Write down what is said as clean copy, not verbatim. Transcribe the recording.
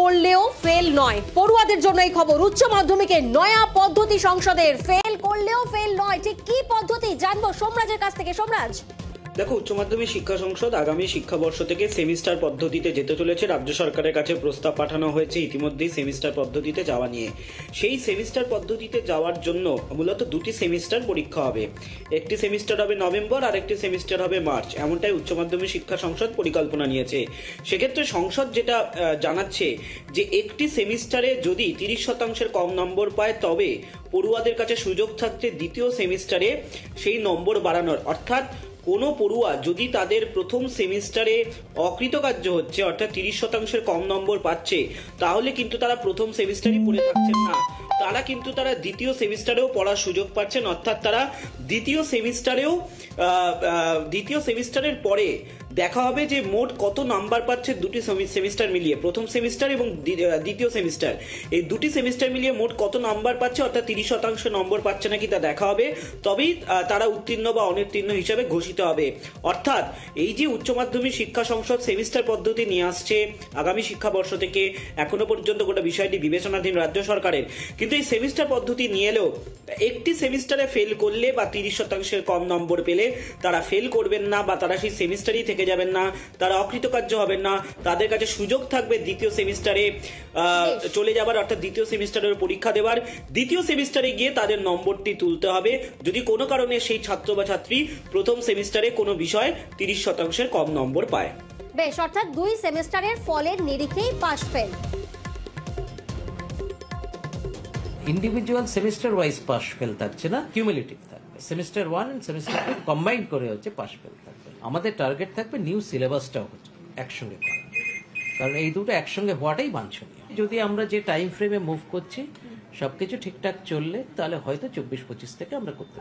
করলেও ফেল নয়, পড়ুয়াদের জন্য এই খবর। উচ্চ মাধ্যমিকের নয়া পদ্ধতি সংসদের, ফেল করলেও ফেল নয়, ঠিক কি পদ্ধতি জানবো সোমরাজের কাছ থেকে। সোমরাজ, দেখো, উচ্চ মাধ্যমিক শিক্ষা সংসদ আগামী শিক্ষাবর্ষ থেকে সেমিস্টার পদ্ধতিতে যেতে চলেছে। রাজ্য সরকারের কাছে প্রস্তাব পাঠানো হয়েছে ইতিমধ্যেই সেমিস্টার পদ্ধতিতে যাওয়া নিয়ে। সেই সেমিস্টার পদ্ধতিতে যাওয়ার জন্য মূলত দুটি সেমিস্টার পরীক্ষা হবে। একটি সেমিস্টার হবে নভেম্বর, আর একটি সেমিস্টার হবে মার্চ, এমনটাই উচ্চ মাধ্যমিক শিক্ষা সংসদ পরিকল্পনা নিয়েছে। সেক্ষেত্রে সংসদ যেটা জানাচ্ছে যে একটি সেমিস্টারে যদি 30% কম নম্বর পায় তবে পড়ুয়াদের কাছে সুযোগ থাকছে দ্বিতীয় সেমিস্টারে সেই নম্বর বাড়ানোর। অর্থাৎ কোনো পড়ুয়া যদি তাদের প্রথম সেমিস্টারে অকৃতকার্য হচ্ছে, অর্থাৎ 30% কম নম্বর পাচ্ছে, তাহলে কিন্তু তারা প্রথম সেমিস্টারই পড়ে থাকছেন না, তারা কিন্তু তারা দ্বিতীয় সেমিস্টারেও পড়ার সুযোগ পাচ্ছেন। অর্থাৎ তারা দ্বিতীয় সেমিস্টারের পরে দেখা হবে যে মোট কত নাম্বার পাচ্ছে দুটি সেমিস্টার মিলিয়ে, প্রথম সেমিস্টার এবং দ্বিতীয় সেমিস্টার, এই দুটি সেমিস্টার মিলিয়ে মোট কত নাম্বার পাচ্ছে, অর্থাৎ 30% নম্বর পাচ্ছে নাকি তা দেখা হবে, তবেই তারা উত্তীর্ণ বা অনুত্তীর্ণ হিসাবে ঘোষিত হবে। অর্থাৎ এই যে উচ্চ মাধ্যমিক শিক্ষা সংসদ সেমিস্টার পদ্ধতি নিয়ে আসছে আগামী শিক্ষাবর্ষ থেকে, এখনো পর্যন্ত গোটা বিষয়টি বিবেচনাধীন রাজ্য সরকারের। কিন্তু এই সেমিস্টার পদ্ধতি নিয়ে এলেও একটি সেমিস্টারে ফেল করলে বা 30% কম নম্বর পেলে তারা ফেল করবেন না, বা তারা সেই সেমিস্টারই থেকে যাবেন না, তারা অকৃতকার্য হবেন না, তাদের কাছে সুযোগ থাকবে দ্বিতীয় সেমিস্টারে চলে যাবার, অর্থাৎ দ্বিতীয় সেমিস্টারের পরীক্ষা দেওয়ার। দ্বিতীয় সেমিস্টারে গিয়ে তাদের নম্বরটি তুলতে হবে যদি কোনো কারণে সেই ছাত্র বা ছাত্রী প্রথম সেমিস্টারে কোনো বিষয় 30% কম নম্বর পায়। বেশ, অর্থাৎ দুই সেমিস্টারের ফলের নিরিখেই pass fail, individual semester wise pass fail থাকছে না, কিউমুলেটিভ থাকবে। সেমিস্টার 1 এন্ড সেমিস্টার 2 কম্বাইন করে হচ্ছে পাস ফেল থাকবে। আমাদের টার্গেট থাকবে নিউ সিলেবাসটাও একসঙ্গে করা, কারণ এই দুটো একসঙ্গে হওয়াটাই বাঞ্ছনীয়। যদি আমরা যে টাইম ফ্রেমে মুভ করছি সবকিছু ঠিকঠাক চললে তাহলে হয়তো 24-25 থেকে আমরা করতে